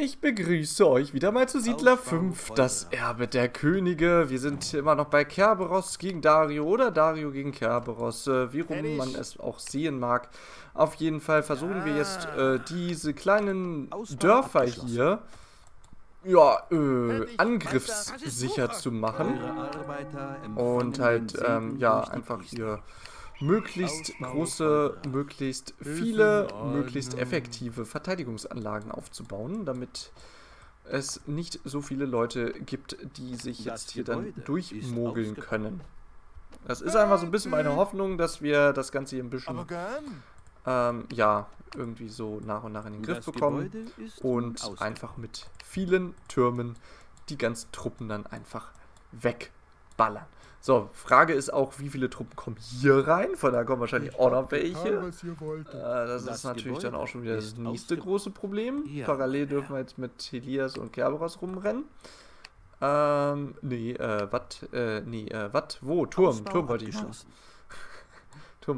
Ich begrüße euch wieder mal zu Siedler 5, das Erbe der Könige. Wir sind immer noch bei Kerberos gegen Dario oder Dario gegen Kerberos, wie rum man es auch sehen mag. Auf jeden Fall versuchen wir jetzt diese kleinen Dörfer hier angriffssicher zu machen und halt einfach hier möglichst große, möglichst viele, möglichst effektive Verteidigungsanlagen aufzubauen, damit es nicht so viele Leute gibt, die sich jetzt hier dann durchmogeln können. Das ist einfach so ein bisschen meine Hoffnung, dass wir das Ganze hier ein bisschen irgendwie so nach und nach in den Griff bekommen und einfach mit vielen Türmen die ganzen Truppen dann einfach wegballern. So, Frage ist auch, wie viele Truppen kommen hier rein? Von da kommen wahrscheinlich auch noch welche. Das ist natürlich dann auch schon wieder das nächste große Problem. Parallel dürfen wir jetzt mit Helias und Kerberos rumrennen. Turm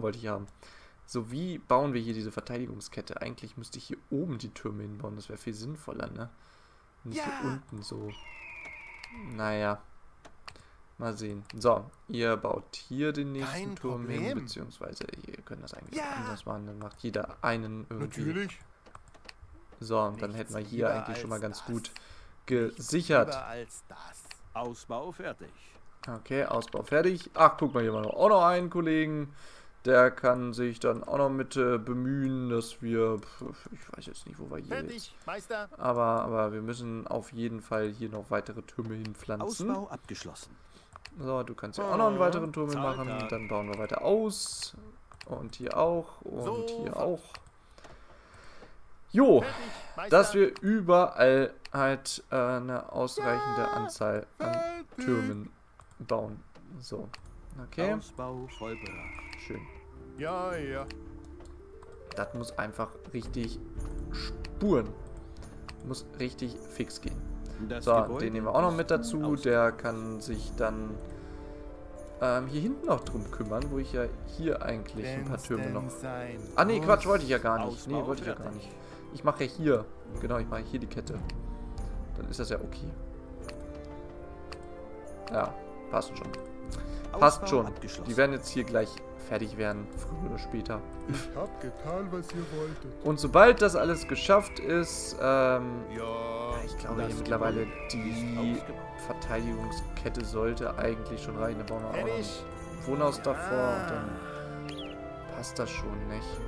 wollte ich haben. So, wie bauen wir hier diese Verteidigungskette? Eigentlich müsste ich hier oben die Türme hinbauen. Das wäre viel sinnvoller, ne? Nicht hier unten so. Naja. Mal sehen. So, ihr baut hier den nächsten Turm hin, beziehungsweise ihr könnt das eigentlich anders machen, dann macht jeder einen irgendwie. Natürlich. So, und dann hätten wir hier eigentlich schon mal ganz gut gesichert. Ausbau fertig. Okay, Ausbau fertig. Ach, guck mal, hier war auch noch einen Kollegen. Der kann sich dann auch noch mit bemühen, dass wir, ich weiß jetzt nicht, wo wir hier fertig, jetzt, aber wir müssen auf jeden Fall hier noch weitere Türme hinpflanzen. Ausbau abgeschlossen. So, du kannst ja auch noch einen weiteren Turm machen. Dann bauen wir weiter aus. Und hier auch. Und so, hier auch. Jo, dass wir überall halt eine ausreichende Anzahl an Türmen bauen. So, okay. Schön. Ja, ja. Das muss einfach richtig spuren. Muss richtig fix gehen. So, den nehmen wir auch noch mit dazu. Der kann sich dann hier hinten noch drum kümmern, wo ich ja hier eigentlich ein paar Türme noch... Ah, nee, Quatsch, wollte ich ja gar nicht. Nee, wollte ich ja gar nicht. Ich mache ja hier. Genau, ich mache hier die Kette. Dann ist das ja okay. Ja, passt schon. Passt schon. Die werden jetzt hier gleich fertig werden, früher oder später. Ich hab getan, was ihr wolltet. Und sobald das alles geschafft ist, ich glaube hier mittlerweile die Verteidigungskette sollte eigentlich schon reichen. Da bauen wir auch noch ein Wohnhaus davor und dann passt das schon, nicht?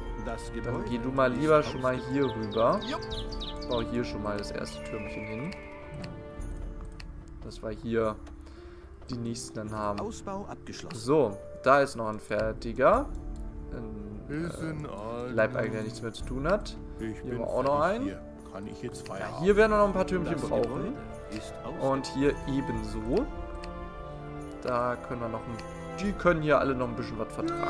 Dann geh du mal lieber schon mal hier rüber. Ich baue hier schon mal das erste Türmchen hin. Das war hier die nächsten dann haben. Ausbau abgeschlossen. So, da ist noch ein fertiger. Leibeigener nichts mehr zu tun hat. Hier war auch noch ein. Ja, hier werden wir noch ein paar Türmchen brauchen. Und hier ebenso. Da können wir noch ein... Die können hier alle noch ein bisschen was vertragen.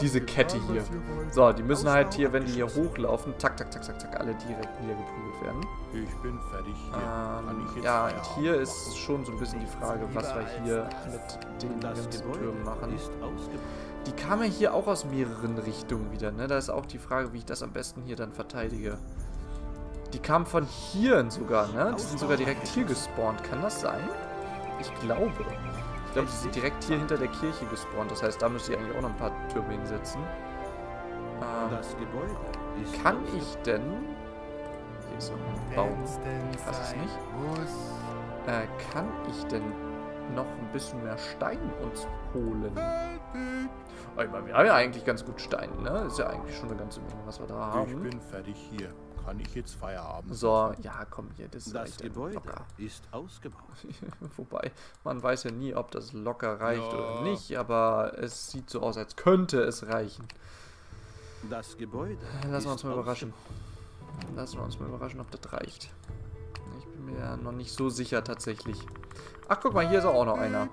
Diese Kette hier. So, die müssen halt hier, wenn die hier hochlaufen, zack, zack, zack, zack, zack, alle direkt niedergeprügelt werden. Ich bin fertig hier. Ja, und hier ist schon so ein bisschen die Frage, was wir hier mit den ganzen Türmen machen. Die kam ja hier auch aus mehreren Richtungen wieder, ne? Da ist auch die Frage, wie ich das am besten hier dann verteidige. Die kamen von hier sogar, ne? Die sind sogar direkt hier gespawnt. Kann das sein? Ich glaube. Ich glaube, sie sind direkt hier hinter der Kirche gespawnt. Das heißt, da müsste ich eigentlich auch noch ein paar Türme hinsetzen. Kann ich denn... Hier ist noch ein Baum. Ich weiß es nicht. Kann ich denn noch ein bisschen mehr Stein uns holen? Ich meine, wir haben ja eigentlich ganz gut Stein, ne? Ist ja eigentlich schon eine ganze Menge, was wir da haben. Ich bin fertig hier. Kann ich jetzt Feierabend? So, ja, komm hier. Das Gebäude ist ausgebaut. Wobei, man weiß ja nie, ob das locker reicht oder nicht, aber es sieht so aus, als könnte es reichen. Das Gebäude. Lassen wir uns mal überraschen. Lassen wir uns mal überraschen, ob das reicht. Ich bin mir ja noch nicht so sicher tatsächlich. Ach, guck mal, hier ist auch noch einer.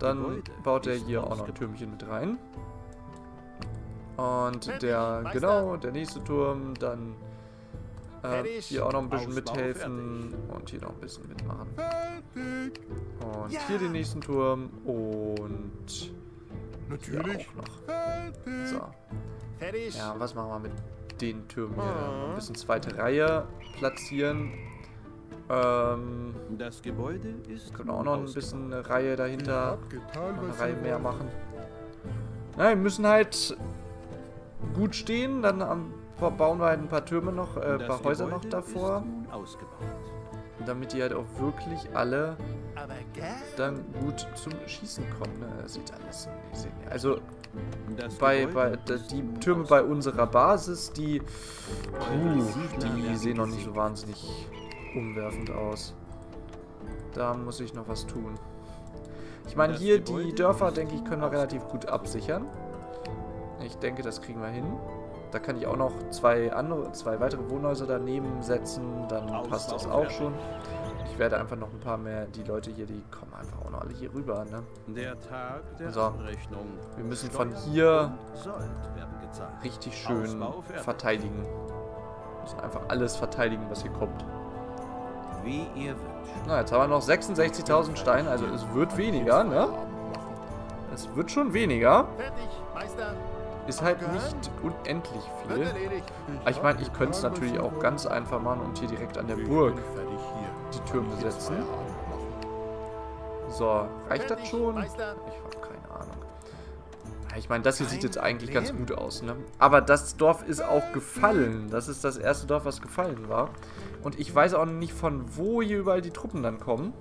Dann baut er hier auch noch ein Türmchen mit rein. Und der nächste Turm, dann hier auch noch ein bisschen mithelfen und hier noch ein bisschen mitmachen. Und hier den nächsten Turm und natürlich auch noch. So. Ja, was machen wir mit den Türmen hier ein bisschen zweite Reihe platzieren. Das Gebäude ist. Können wir auch noch ein bisschen eine Reihe dahinter. Getan, eine Reihe mehr machen. Nein, wir müssen halt gut stehen. Dann bauen wir halt ein paar Türme noch, ein paar Häuser noch davor. Damit die halt auch wirklich alle dann gut zum Schießen kommen. Das sieht alles. Also die Türme bei unserer Basis, die sehen noch nicht so wahnsinnig umwerfend aus. Da muss ich noch was tun. Ich meine, hier die Dörfer, denke ich, können wir relativ gut absichern. Ich denke, das kriegen wir hin. Da kann ich auch noch zwei weitere Wohnhäuser daneben setzen, dann passt das auch schon. Ich werde einfach noch ein paar mehr, die Leute hier, die kommen einfach auch noch alle hier rüber, ne? So, wir müssen von hier richtig schön verteidigen. Wir müssen einfach alles verteidigen, was hier kommt. Na, jetzt haben wir noch 66.000 Steine, also es wird weniger, ne? Es wird schon weniger. Ist halt nicht unendlich viel. Aber ich meine, ich könnte es natürlich auch ganz einfach machen und hier direkt an der Burg die Türme setzen. So, reicht das schon? Ich habe keine Ahnung. Ich meine, das hier sieht jetzt eigentlich ganz gut aus, ne? Aber das Dorf ist auch gefallen. Das ist das erste Dorf, was gefallen war. Und ich weiß auch nicht, von wo hier überall die Truppen dann kommen.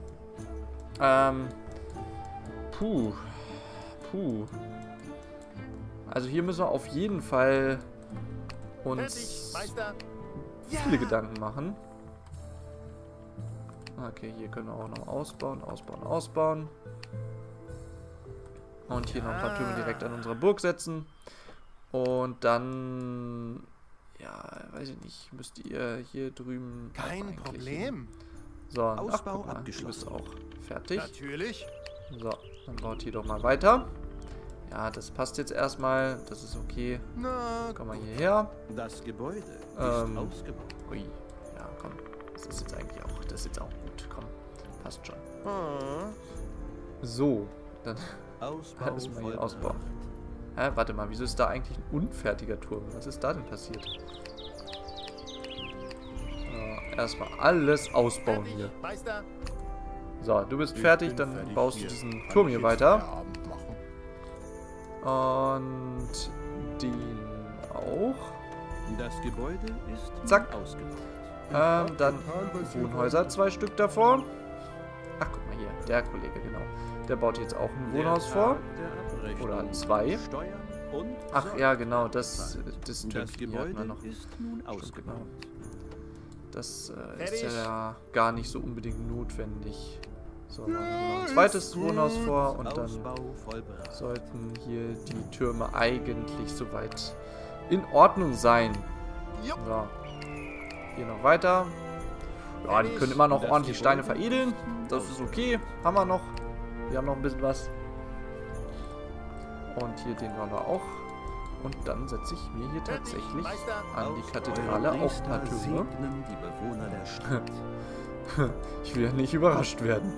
Also hier müssen wir auf jeden Fall uns viele Gedanken machen. Okay, hier können wir auch noch ausbauen. Und hier noch ein paar Türme direkt an unsere Burg setzen. Und dann, ja, weiß ich nicht, müsst ihr hier drüben... Kein Problem. So, Ausbau abgeschlossen. Auch fertig. Natürlich. So, dann baut hier doch mal weiter. Ja, das passt jetzt erstmal. Das ist okay. Komm mal hierher. Das Gebäude ist ausgebaut. Ui. Ja, komm. Das ist jetzt auch gut. Komm. Passt schon. So. Dann müssen wir hier ausbauen. Hä, warte mal. Wieso ist da eigentlich ein unfertiger Turm? Was ist da denn passiert? Erstmal alles ausbauen hier. So, du bist fertig. Dann baust du diesen Turm hier weiter. Und den auch. Das Gebäude ist zack. Dann Wohnhäuser, 2 Stück davor. Ach, guck mal hier, der Kollege, genau. Der baut jetzt auch ein Wohnhaus vor. Oder 2. Ach ja, genau, das Gebäude hat man noch. Genau. Das ist ja gar nicht so unbedingt notwendig. So, dann noch ein zweites Wohnhaus vor und dann sollten hier die Türme eigentlich soweit in Ordnung sein. So, hier noch weiter. Ja, die können immer noch ordentlich Steine veredeln. Das ist okay. Haben wir noch. Wir haben noch ein bisschen was. Und hier den wollen wir auch. Und dann setze ich mir hier tatsächlich an die Kathedrale auch ein paar Türme. Ich will ja nicht überrascht werden.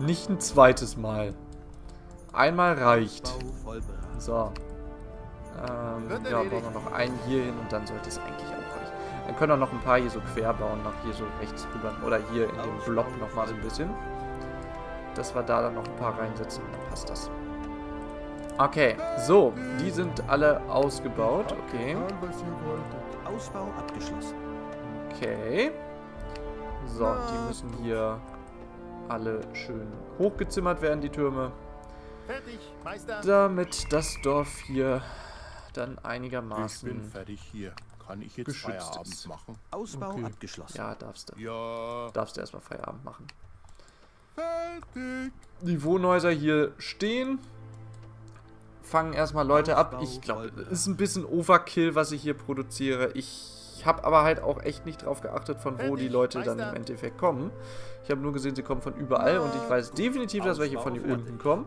Nicht ein zweites Mal. Einmal reicht. So. Ja, brauchen wir noch einen hier hin und dann sollte es eigentlich auch reichen. Dann können wir noch ein paar hier so quer bauen, noch hier so rechts rüber. Oder hier in dem Block nochmal so ein bisschen. Dass wir da dann noch ein paar reinsetzen und dann passt das. Okay, so. Die sind alle ausgebaut. Okay. Ausbau abgeschlossen. Okay. So, die müssen hier alle schön hochgezimmert werden, die Türme. Fertig, Meister. Damit das Dorf hier dann einigermaßen. Ich bin fertig hier. Kann ich jetzt Feierabend machen? Ausbau abgeschlossen. Ja, darfst du. Ja. Darfst du erstmal Feierabend machen. Fertig. Die Wohnhäuser hier stehen. Fangen erstmal Leute ab. Ich glaube, ist ein bisschen Overkill, was ich hier produziere. Ich habe aber halt auch echt nicht drauf geachtet, von wo die Leute dann im Endeffekt kommen. Ich habe nur gesehen, sie kommen von überall und ich weiß definitiv, dass welche von hier unten kommen.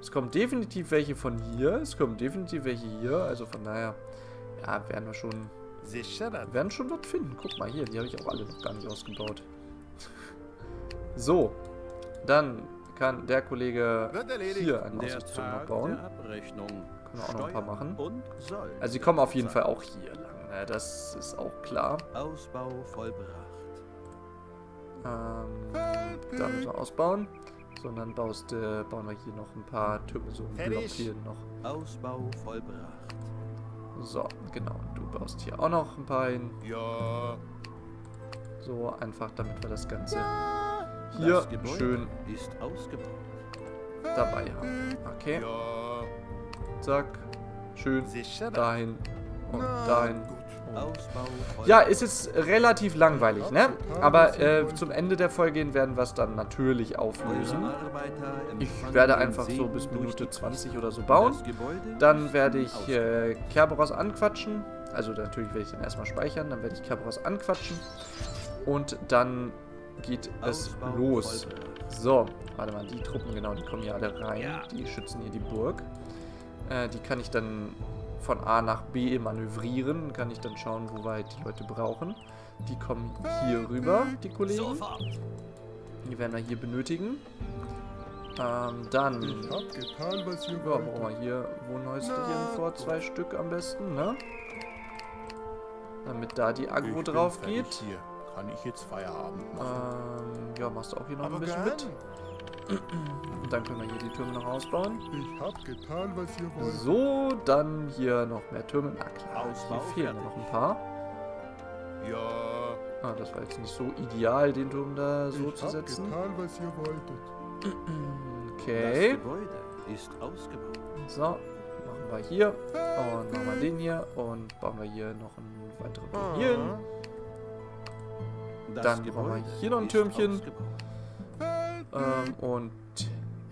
Es kommen definitiv welche von hier. Es kommen definitiv welche hier. Also von daher, ja, werden schon was finden. Guck mal hier, die habe ich auch alle noch gar nicht ausgebaut. So, dann kann der Kollege hier einen Aussichtspunkt noch bauen. Können wir auch noch ein paar machen. Also die kommen auf jeden Fall auch hier lang. Ja, das ist auch klar. Ausbau vollbracht. Da müssen wir ausbauen. So, und dann bauen wir hier noch ein paar Türme, so ein Block hier noch. Ausbau vollbracht. So, genau. Du baust hier auch noch ein paar hin. Ja. So, einfach damit wir das Ganze hier schön dabei haben. Okay. Zack. Schön dahin und dahin. Und ja, es ist relativ langweilig, ne? Aber zum Ende der Folge hin werden wir es dann natürlich auflösen. Ich werde einfach so bis Minute 20 oder so bauen. Dann werde ich Kerberos anquatschen. Also natürlich werde ich den erstmal speichern. Dann werde ich Kerberos anquatschen. Und dann geht es los. So, warte mal, die Truppen, genau, die kommen hier alle rein. Die schützen hier die Burg. Die kann ich dann von A nach B manövrieren. Kann ich dann schauen, wo weit die Leute brauchen. Die kommen hier rüber, die Kollegen. Die werden wir hier benötigen. Dann brauchen wir hier Wohnhäuschen vor, 2 Stück am besten, ne? Damit da die Agro drauf geht. Kann ich jetzt Feierabend machen? Ja, machst du auch hier noch ein bisschen mit. Und dann können wir hier die Türme noch ausbauen. Ich hab getan, was ihr wollt. So, dann hier noch mehr Türme. Na klar, hier fehlen noch ein paar. Ja. Ah, das war jetzt nicht so ideal, den Turm da so zu setzen. Ich hab getan, was ihr wolltet. Okay. Das Gebäude ist ausgebaut. So, machen wir hier. Und machen wir den hier. Und bauen wir hier noch einen weiteren Turm hier hin. Dann brauchen wir hier noch ein Türmchen. Und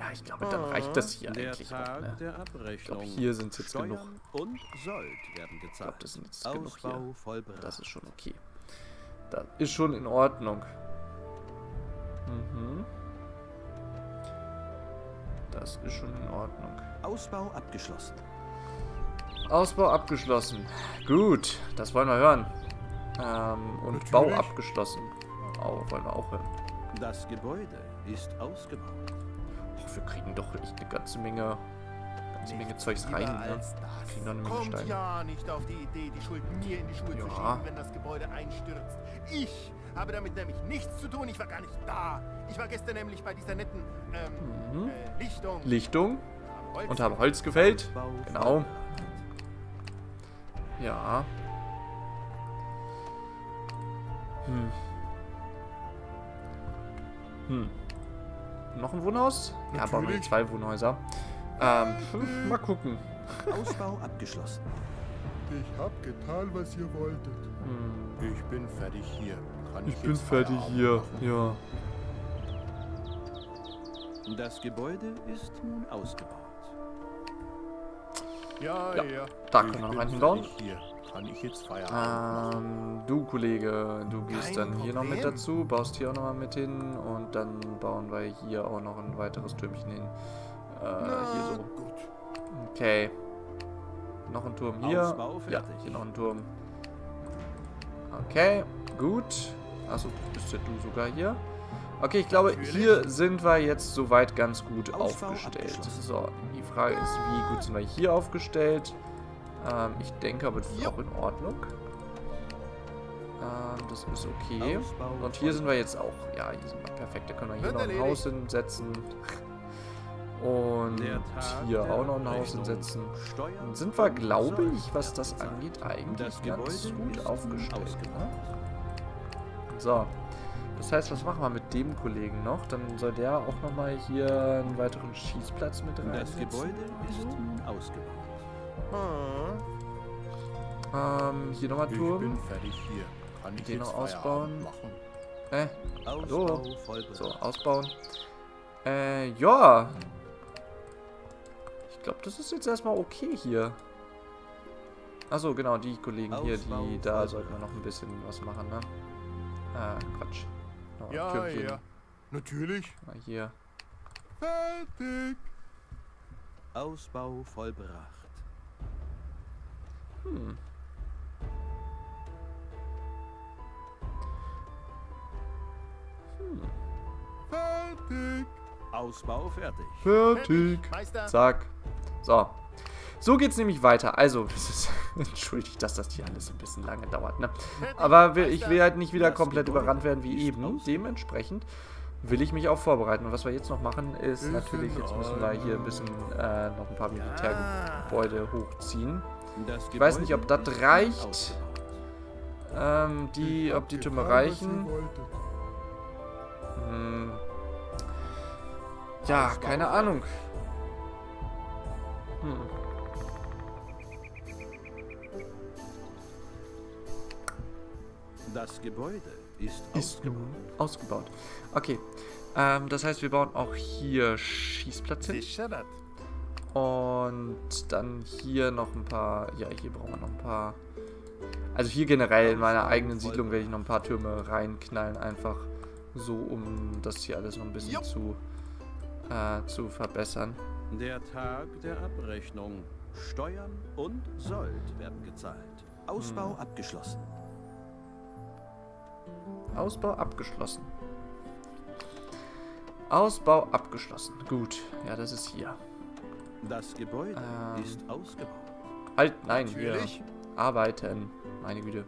ja, ich glaube, dann reicht das hier eigentlich auch, ne? Ich glaube, hier sind es jetzt genug. Ich glaube, das sind jetzt genug hier. Das ist schon okay. Das ist schon in Ordnung. Mhm. Das ist schon in Ordnung. Ausbau abgeschlossen. Ausbau abgeschlossen. Gut, das wollen wir hören. Und natürlich. Bau abgeschlossen. Auch, wollen wir auch hören. Das Gebäude ist ausgebaut. Och, wir kriegen doch echt eine ganze Menge Zeugs rein, ne? Kriegen noch eine Menge Steine. Ja, nicht auf die Idee, die Schuld mir in die Schuhe zu schieben, wenn das Gebäude einstürzt. Ich habe damit nämlich nichts zu tun. Ich war gar nicht da. Ich war gestern nämlich bei dieser netten Lichtung. Und habe Holz gefällt. Genau. Ja. Noch ein Wohnhaus? Ja, bauen wir 2 Wohnhäuser. Mal gucken. Ausbau abgeschlossen. Ich hab getan, was ihr wolltet. Ich bin fertig hier. Ja. Das Gebäude ist nun ausgebaut. Ja. Da können wir noch einen bauen. Kann ich jetzt du Kollege, du gehst dann hier noch mit dazu, baust hier auch noch mal mit hin und dann bauen wir hier auch noch ein weiteres Türmchen hin. Hier so. Okay. Noch ein Turm hier. Ja, hier noch ein Turm. Okay, gut. Achso, bist ja du sogar hier. Okay, ich glaube, hier sind wir jetzt soweit ganz gut aufgestellt. So, die Frage ist, wie gut sind wir hier aufgestellt? Ich denke aber, das ist auch in Ordnung. Das ist okay. Und hier sind wir jetzt auch. Ja, hier sind wir perfekt. Da können wir hier noch ein Haus hinsetzen. Und hier auch noch ein Haus hinsetzen. Dann sind wir, glaube ich, was das angeht, eigentlich ganz gut aufgestellt. Ne? So. Das heißt, was machen wir mit dem Kollegen noch? Dann soll der auch nochmal hier einen weiteren Schießplatz mit reinsetzen. Das Gebäude ist ausgebaut. Hier nochmal Turm. Den noch ausbauen. Hallo. So, ausbauen. Ja. Ich glaube, das ist jetzt erstmal okay hier. Achso, genau, die Kollegen hier, die da sollten wir noch ein bisschen was machen, ne? Quatsch. Ja. Natürlich. Mal hier. Fertig. Ausbau vollbracht. Fertig. Ausbau fertig. Zack. So. So geht's nämlich weiter. Also, das ist entschuldigt, dass das hier alles ein bisschen lange dauert, ne? Aber ich will halt nicht wieder komplett überrannt werden wie eben. Dementsprechend will ich mich auch vorbereiten. Und was wir jetzt noch machen, ist natürlich, jetzt müssen wir hier ein bisschen noch ein paar Militärgebäude hochziehen. Ich weiß nicht, ob das reicht. Ob die Türme reichen. Ja, keine Ahnung. Das Gebäude ist ausgebaut. Okay. Das heißt, wir bauen auch hier Schießplatz hin. Und dann hier noch ein paar... Ja, hier brauchen wir noch ein paar... Also hier generell in meiner eigenen Siedlung werde ich noch ein paar Türme reinknallen. Einfach so, um das hier alles noch ein bisschen zu verbessern. Der Tag der Abrechnung. Steuern und Sold werden gezahlt. Ausbau abgeschlossen. Ausbau abgeschlossen. Ausbau abgeschlossen. Gut. Ja, das ist hier. Das Gebäude ist ausgebaut. Halt, nein, natürlich. Wir arbeiten. Meine Güte.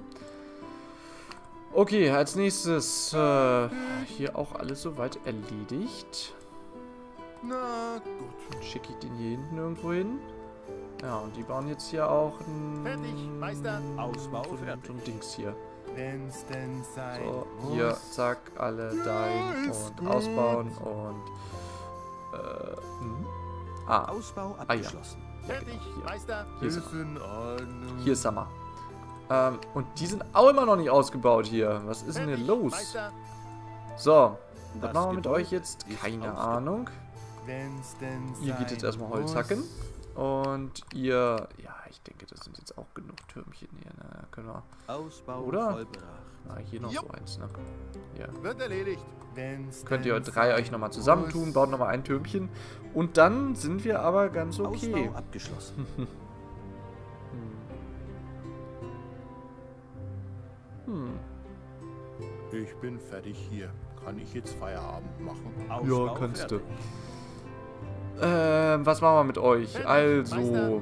Okay, als nächstes hier auch alles soweit erledigt. Na gut. Schicke ich den hier hinten irgendwo hin. Ja, und die bauen jetzt hier auch ein... Fertig, Meister. Ausbau fertig. Und Dings hier. So, hier, zack, alle dahin und ausbauen und Ausbau abgeschlossen. Ja. Ja, genau, hier ist Sommer. Und die sind auch immer noch nicht ausgebaut hier. Was ist denn hier los? So, was machen wir mit euch jetzt? Keine Ahnung. Ihr geht jetzt erstmal Holz hacken. Und ihr... Ja, ich denke, das sind jetzt auch genug Türmchen hier. Na, können wir... Ausbau oder? Na, hier noch so eins, ne? Ja. Wird erledigt. Könnt ihr drei euch nochmal zusammentun, baut nochmal ein Türmchen. Und dann sind wir aber ganz okay. Ausbau abgeschlossen. Ich bin fertig hier. Kann ich jetzt Feierabend machen? Ausbau ja, kannst fertig. Du. Was machen wir mit euch? Also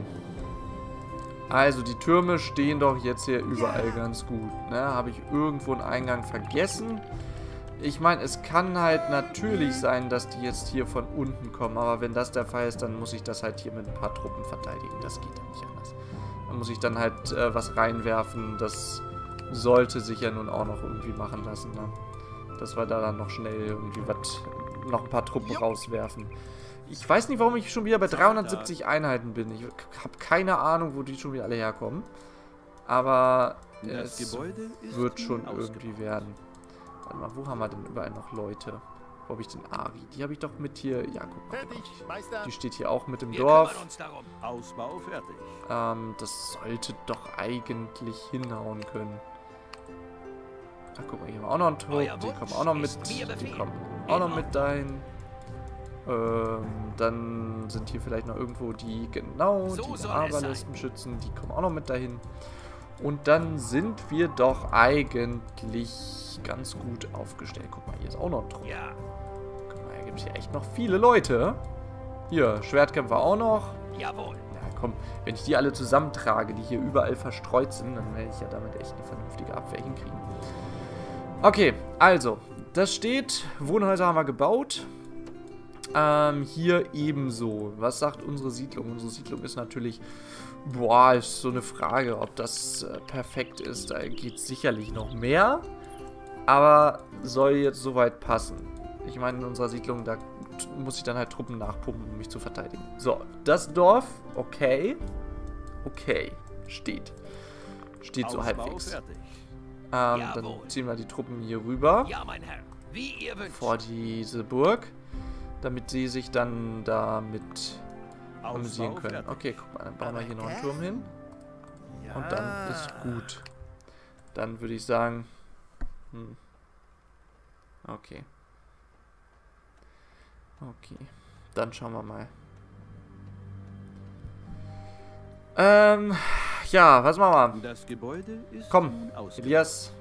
die Türme stehen doch jetzt hier überall ganz gut, ne? Habe ich irgendwo einen Eingang vergessen? Ich meine, es kann halt natürlich sein, dass die jetzt hier von unten kommen, aber wenn das der Fall ist, dann muss ich das halt hier mit ein paar Truppen verteidigen. Das geht ja nicht anders. Da muss ich dann halt was reinwerfen. Das sollte sich ja nun auch noch irgendwie machen lassen, ne? Dass wir da dann noch schnell irgendwie noch ein paar Truppen rauswerfen. Ich weiß nicht, warum ich schon wieder bei 370 Einheiten bin. Ich habe keine Ahnung, wo die schon wieder alle herkommen. Aber das Gebäude wird schon irgendwie werden. Warte mal, wo haben wir denn überall noch Leute? Wo habe ich denn Ari? Die habe ich doch mit hier... Ja, guck mal. Die steht hier auch mit im Dorf. Ausbau fertig. Das sollte doch eigentlich hinhauen können. Ach, guck mal, hier haben wir auch noch einen Tor. Die kommen auch noch mit. Die kommen auch noch mit dahin. Dann sind hier vielleicht noch irgendwo die, die Arbalisten-Schützen, die kommen auch noch mit dahin. Und dann sind wir doch eigentlich ganz gut aufgestellt. Guck mal, hier ist auch noch ein Trupp. Ja. Guck mal, hier gibt es hier echt noch viele Leute. Hier, Schwertkämpfer auch noch. Jawohl. Ja, komm, wenn ich die alle zusammentrage, die hier überall verstreut sind, dann werde ich ja damit echt eine vernünftige Abwehr hinkriegen. Okay, also, das steht, Wohnhäuser haben wir gebaut. Hier ebenso. Was sagt unsere Siedlung? Unsere Siedlung ist natürlich, boah, ist so eine Frage, ob das perfekt ist. Da geht sicherlich noch mehr, aber soll jetzt soweit passen. Ich meine, in unserer Siedlung, da muss ich dann halt Truppen nachpumpen, um mich zu verteidigen. So, das Dorf, okay. Okay, steht. Steht so halbwegs. Dann ziehen wir die Truppen hier rüber. Ja, mein Herr. Wie ihr wünscht. Vor diese Burg. Damit sie sich dann damit amüsieren können. Okay, guck mal, dann bauen wir hier noch einen Turm hin. Und dann ist gut. Dann würde ich sagen... Okay. Okay, dann schauen wir mal. Ja, was machen wir? Komm, Elias,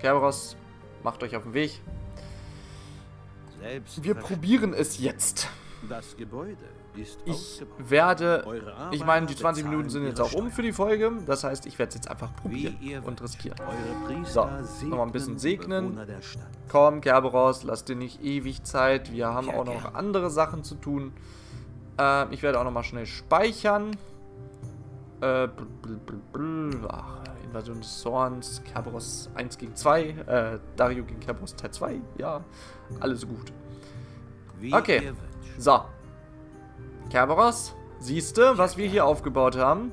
Kerberos, macht euch auf den Weg. Wir probieren es jetzt. Das Gebäude ist ausgebaut. Ich meine, die 20 Minuten sind jetzt auch um für die Folge. Das heißt, ich werde es jetzt einfach probieren und riskieren. So, nochmal ein bisschen segnen. Komm, Kerberos, lass dir nicht ewig Zeit. Wir haben auch noch andere Sachen zu tun. Ich werde auch nochmal schnell speichern. Invasion des Zorns, Kerberos 1 gegen 2, Dario gegen Kerberos Teil 2, ja, alles gut. Okay, so. Kerberos, siehst du, was wir hier aufgebaut haben?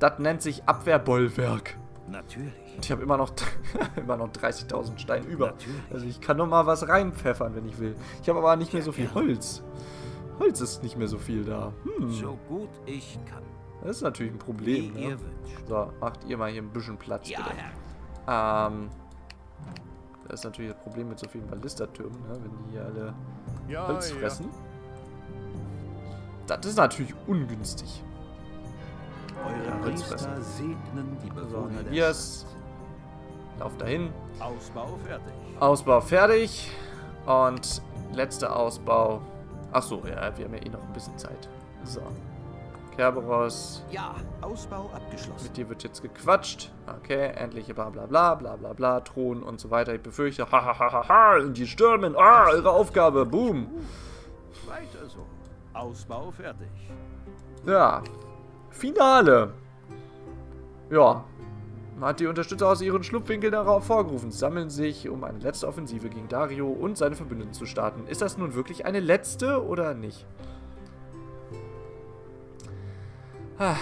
Das nennt sich Abwehrbollwerk. Natürlich. Und ich habe immer noch, 30.000 Steine über. Natürlich. Also ich kann noch mal was reinpfeffern, wenn ich will. Ich habe aber nicht mehr so viel Holz. Holz ist nicht mehr so viel da. So gut ich kann. Das ist natürlich ein Problem, ne? So, macht ihr mal hier ein bisschen Platz, bitte. Das ist natürlich das Problem mit so vielen Ballistertürmen, ne? Wenn die hier alle Holz fressen. Das ist natürlich ungünstig. Eure Holz fressen. So, Helias. Lauf dahin. Ausbau fertig. Ausbau fertig. Und letzter Ausbau. Achso, ja, wir haben ja eh noch ein bisschen Zeit. So. Kerberos. Ja, Ausbau abgeschlossen. Mit dir wird jetzt gequatscht. Okay, endliche bla bla bla bla bla bla, Thron und so weiter. Ich befürchte, die stürmen. Ah, ihre Aufgabe. Boom. Weiter so. Ausbau fertig. Ja. Finale. Ja. Hat die Unterstützer aus ihren Schlupfwinkeln hervorgerufen, sammeln sich, um eine letzte Offensive gegen Dario und seine Verbündeten zu starten. Ist das nun wirklich eine letzte oder nicht? Ah,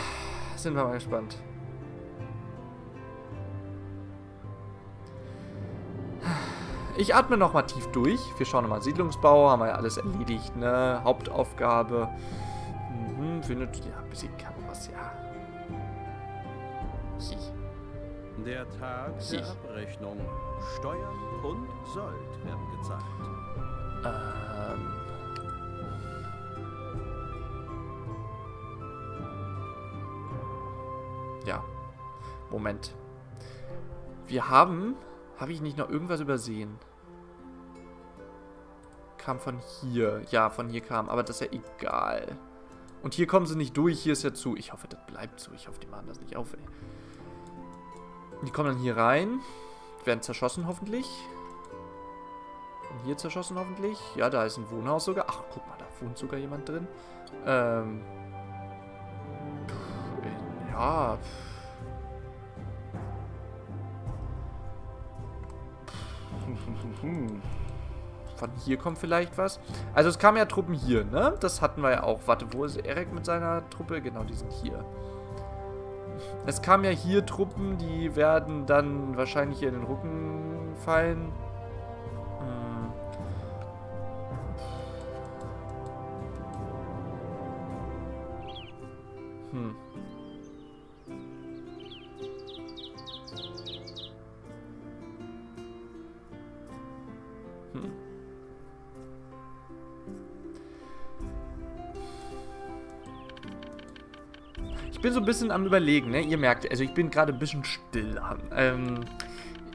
sind wir mal gespannt. Ich atme nochmal tief durch. Wir schauen nochmal Siedlungsbau, haben wir ja alles erledigt, ne? Hauptaufgabe. Findet. Ja, ein bisschen Kameras, ja. Der Tag der Abrechnung. Steuern und Sold werden gezahlt. Ja. Moment. Wir haben... Habe ich nicht noch irgendwas übersehen? Kam von hier. Ja, von hier kam. Aber das ist ja egal. Und hier kommen sie nicht durch. Hier ist ja zu. Ich hoffe, das bleibt so. Ich hoffe, die machen das nicht auf, ey. Die kommen dann hier rein. Werden zerschossen, hoffentlich. Und hier zerschossen, hoffentlich. Ja, da ist ein Wohnhaus sogar. Ach, guck mal, da wohnt sogar jemand drin. Ja. Von hier kommt vielleicht was. Also es kamen ja Truppen hier, ne? Das hatten wir ja auch. Warte, wo ist Eric mit seiner Truppe? Genau, die sind hier. Es kamen ja hier Truppen, die werden dann wahrscheinlich hier in den Rücken fallen. Ich bin so ein bisschen am Überlegen, ne? Ihr merkt, also ich bin gerade ein bisschen still.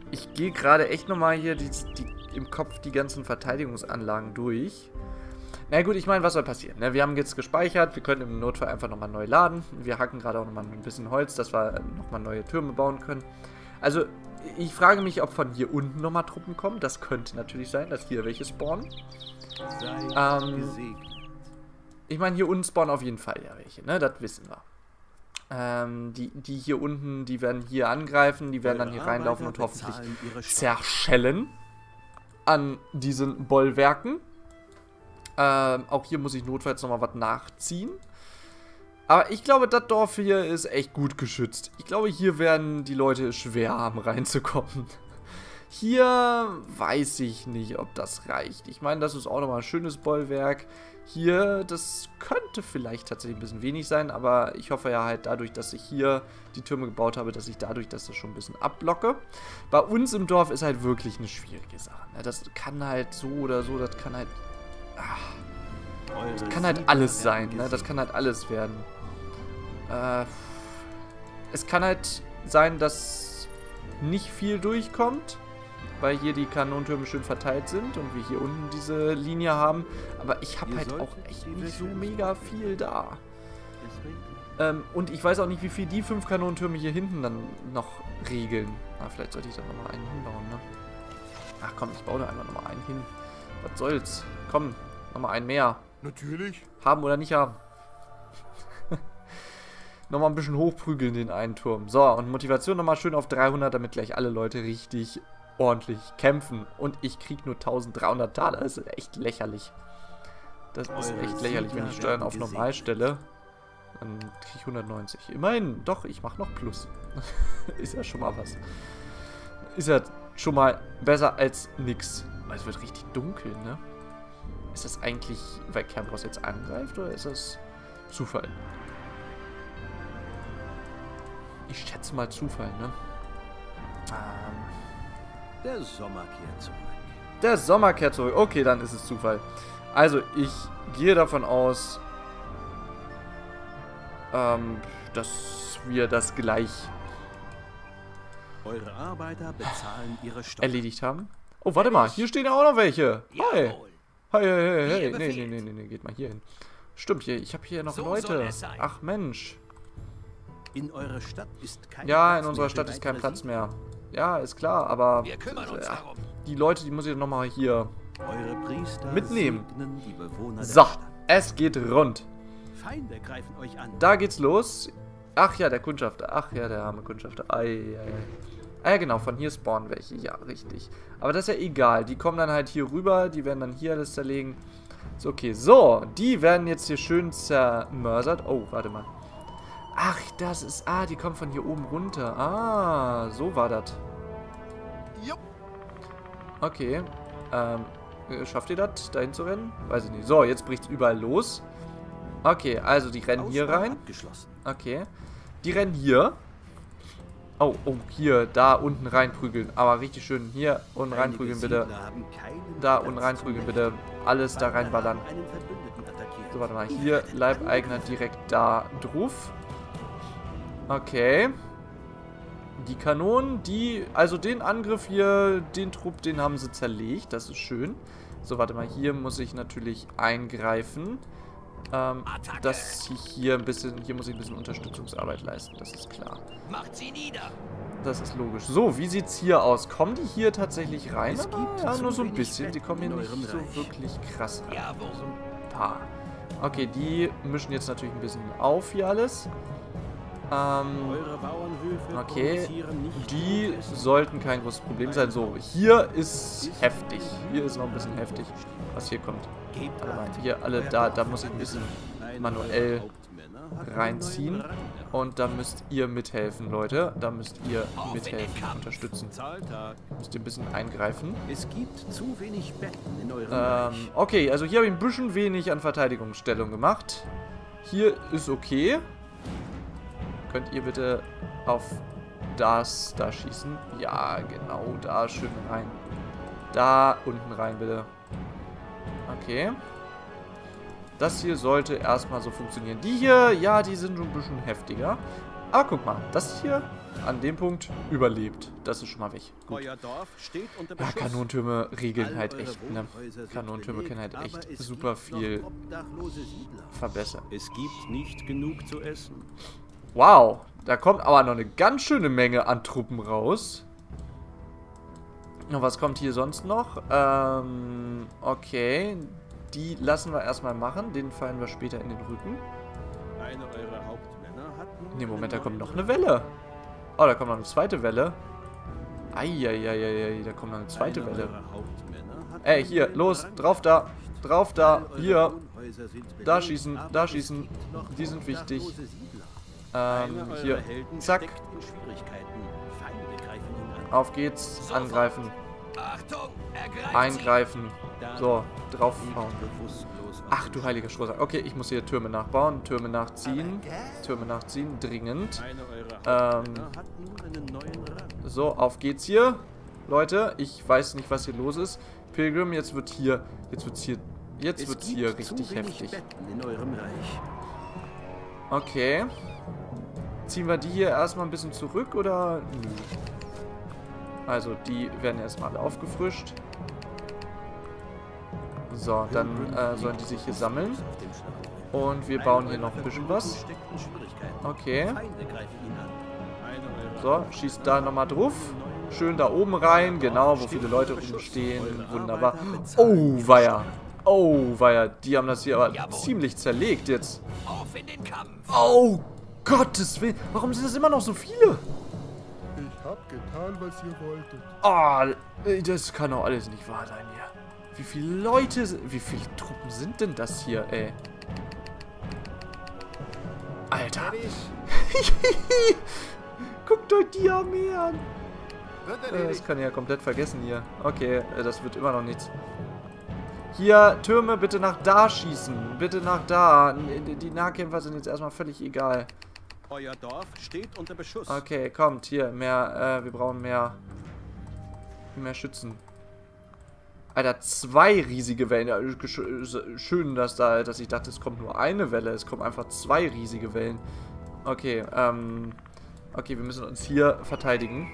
Ich gehe gerade echt nochmal hier im Kopf die ganzen Verteidigungsanlagen durch. Na gut, ich meine, was soll passieren? Ne? Wir haben jetzt gespeichert, wir können im Notfall einfach nochmal neu laden. Wir hacken gerade auch nochmal ein bisschen Holz, dass wir nochmal neue Türme bauen können. Also, ich frage mich, ob von hier unten nochmal Truppen kommen. Das könnte natürlich sein, dass hier welche spawnen. Ich meine, hier unten spawnen auf jeden Fall ja welche, ne? Das wissen wir. Die hier unten, die werden hier angreifen, die werden dann hier reinlaufen und hoffentlich zerschellen an diesen Bollwerken. Auch hier muss ich notfalls nochmal was nachziehen. Aber ich glaube, das Dorf hier ist echt gut geschützt. Ich glaube, hier werden die Leute schwer haben, reinzukommen. Hier weiß ich nicht, ob das reicht. Ich meine, das ist auch nochmal ein schönes Bollwerk. Hier, das könnte vielleicht tatsächlich ein bisschen wenig sein, aber ich hoffe ja halt dadurch, dass ich hier die Türme gebaut habe, dass ich dadurch, dass das schon ein bisschen abblocke. Bei uns im Dorf ist halt wirklich eine schwierige Sache. Das kann halt so oder so, das kann halt... das kann halt alles sein, ne? Das kann halt alles werden. Es kann halt sein, dass nicht viel durchkommt. weil hier die Kanonentürme schön verteilt sind und wir hier unten diese Linie haben. Aber ich habe halt auch echt nicht so mega viel da. Und ich weiß auch nicht, wie viel die 5 Kanonentürme hier hinten dann noch regeln. Na, vielleicht sollte ich da nochmal einen hinbauen, ne? Ach komm, ich baue da einfach nochmal einen hin. Was soll's? Komm, nochmal einen mehr. Natürlich. Haben oder nicht haben. Nochmal ein bisschen hochprügeln den einen Turm. So, und Motivation nochmal schön auf 300, damit gleich alle Leute richtig ordentlich kämpfen. Und ich krieg nur 1300 Taler. Das ist echt lächerlich. Das ist echt lächerlich, wenn ich Steuern auf normal stelle. Dann kriege ich 190. Immerhin, doch, ich mache noch Plus. Ist ja schon mal was. Ist ja schon mal besser als nix. Es wird richtig dunkel, ne? Ist das eigentlich, weil Kerberos jetzt angreift, oder ist das Zufall? Ich schätze mal Zufall, ne? Der Sommer kehrt zurück. Der Sommer kehrt zurück. Okay, dann ist es Zufall. Also, ich gehe davon aus, dass wir das gleich eure Arbeiter bezahlen ihre Steuern erledigt haben. Oh, warte mal, hier stehen ja auch noch welche. Hi. Hi, hey, hey, hey. Nee, geht mal hier hin. Stimmt, hier, ich habe hier noch Leute. Ach Mensch. In eurer Stadt ist kein Platz mehr. Ja, ist klar, aber wir kümmern uns darum. Die Leute, die muss ich nochmal hier eure Priester mitnehmen. Die Bewohner so, es geht rund. Feinde greifen euch an. Da geht's los. Ach ja, der Kundschafter. Ach ja, der arme Kundschafter. Ei, ei, ei. Ja, genau, von hier spawnen welche. Ja, richtig. Aber das ist ja egal. Die kommen dann halt hier rüber. Die werden dann hier alles zerlegen. Ist okay. So, die werden jetzt hier schön zermörsert. Oh, warte mal. Ach, das ist... Ah, die kommen von hier oben runter. Ah, so war das. Okay. Schafft ihr das, dahin zu rennen? Weiß ich nicht. So, jetzt bricht's überall los. Okay, also die rennen hier rein. Okay. Die rennen hier. Oh, oh, hier, da unten reinprügeln. Aber richtig schön. Hier unten reinprügeln, bitte. Da unten reinprügeln, bitte. Alles da reinballern. So, warte mal. Hier, Leibeigner direkt da drauf. Okay. Die Kanonen, die... Also den Angriff hier, den Trupp, den haben sie zerlegt. Das ist schön. So, warte mal. Hier muss ich natürlich eingreifen. Dass ich hier ein bisschen, hier muss ich ein bisschen Unterstützungsarbeit leisten, das ist klar. Macht sie nieder. Das ist logisch. So, wie sieht's hier aus? Kommen die hier tatsächlich rein? Es gibt ja, nur so ein bisschen, die kommen hier nicht so wirklich krass rein. Ja, so ein paar. Okay, die mischen jetzt natürlich ein bisschen auf hier alles. Okay, die sollten kein großes Problem sein. So, hier ist heftig. Hier ist noch ein bisschen heftig, was hier kommt. Also hier alle da muss ich ein bisschen manuell reinziehen. Und da müsst ihr mithelfen, Leute. Da müsst ihr mithelfen, unterstützen. Müsst ihr ein bisschen eingreifen. Okay, also hier habe ich ein bisschen wenig an Verteidigungsstellung gemacht. Hier ist okay. Könnt ihr bitte auf das da schießen? Ja, genau, da schön rein. Da unten rein, bitte. Okay. Das hier sollte erstmal so funktionieren. Die hier, ja, die sind schon ein bisschen heftiger. Aber guck mal, das hier an dem Punkt überlebt. Das ist schon mal weg. Gut. Ja, Kanonentürme regeln halt echt, ne? Kanonentürme können halt echt super viel verbessern. Es gibt nicht genug zu essen. Wow, da kommt aber noch eine ganz schöne Menge an Truppen raus. Und was kommt hier sonst noch? Okay, die lassen wir erstmal machen. Den fallen wir später in den Rücken. Ne, Moment, da kommt noch eine Welle. Oh, da kommt noch eine zweite Welle. Eieieiei, da kommt noch eine zweite Welle. Ey, hier, los, drauf da. Drauf da, hier. Da schießen, da schießen. Die sind wichtig. Hier, zack. Auf geht's, angreifen. Eingreifen. So, draufhauen. Ach du heiliger Strohsack. Okay, ich muss hier Türme nachbauen. Türme nachziehen. Türme nachziehen, dringend. So, auf geht's hier. Leute, ich weiß nicht, was hier los ist. Pilgrim, jetzt wird hier. Jetzt wird's hier richtig heftig. Okay. Ziehen wir die hier erstmal ein bisschen zurück, oder? Also die werden erstmal aufgefrischt. So, dann sollen die sich hier sammeln. Und wir bauen hier noch ein bisschen was. Okay. So, schießt da nochmal drauf. Schön da oben rein, genau, wo viele Leute rumstehen. Wunderbar. Oh, weia. Oh, weia. Die haben das hier aber ziemlich zerlegt jetzt. Oh, Gottes Willen. Warum sind das immer noch so viele? Ich hab getan, was ihr wolltet. Oh, das kann doch alles nicht wahr sein hier. Wie viele Leute, wie viele Truppen sind denn das hier, ey? Alter. Guckt euch die Armee an. Das kann ich ja komplett vergessen hier. Okay, das wird immer noch nichts. Hier, Türme bitte nach da schießen. Bitte nach da. Die Nahkämpfer sind jetzt erstmal völlig egal. Euer Dorf steht unter Beschuss. Okay, kommt, hier, mehr, wir brauchen mehr Schützen. Alter, zwei riesige Wellen. Schön, dass ich dachte, es kommt nur eine Welle. Es kommen einfach zwei riesige Wellen. Okay, okay, wir müssen uns hier verteidigen.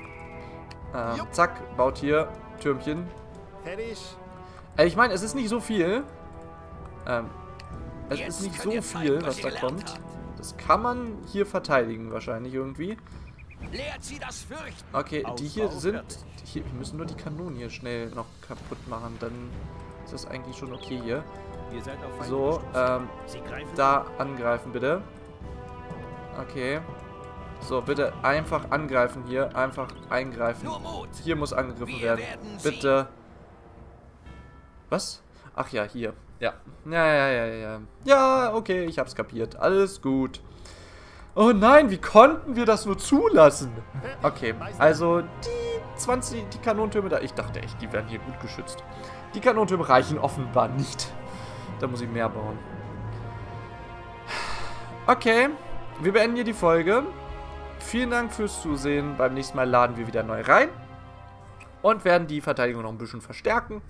Zack, baut hier Türmchen. Fertig. Ich meine, es ist nicht so viel. Es ist nicht so viel, was da kommt. Das kann man hier verteidigen wahrscheinlich irgendwie. Okay, die hier sind... Hier, wir müssen nur die Kanonen hier schnell noch kaputt machen. Dann ist das eigentlich schon okay hier. So, da angreifen bitte. Okay. So, bitte einfach angreifen hier. Einfach eingreifen. Hier muss angegriffen werden. Bitte. Was? Ach ja, hier. Ja. Ja. Ja, okay, ich hab's kapiert. Alles gut. Oh nein, wie konnten wir das nur zulassen? Okay, also die 20, die Kanontürme da. Ich dachte echt, die werden hier gut geschützt. Die Kanontürme reichen offenbar nicht. Da muss ich mehr bauen. Okay, wir beenden hier die Folge. Vielen Dank fürs Zusehen. Beim nächsten Mal laden wir wieder neu rein. Und werden die Verteidigung noch ein bisschen verstärken.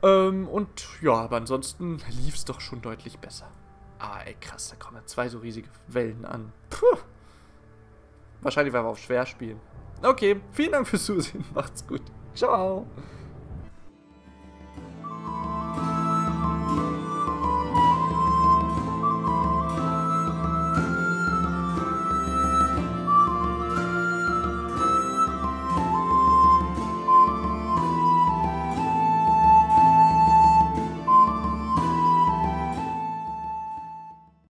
Und ja, aber ansonsten lief es doch schon deutlich besser. Ah, ey, krass, da kommen zwei so riesige Wellen an. Puh. Wahrscheinlich werden wir auf schwer spielen. Okay, vielen Dank fürs Zusehen. Macht's gut. Ciao.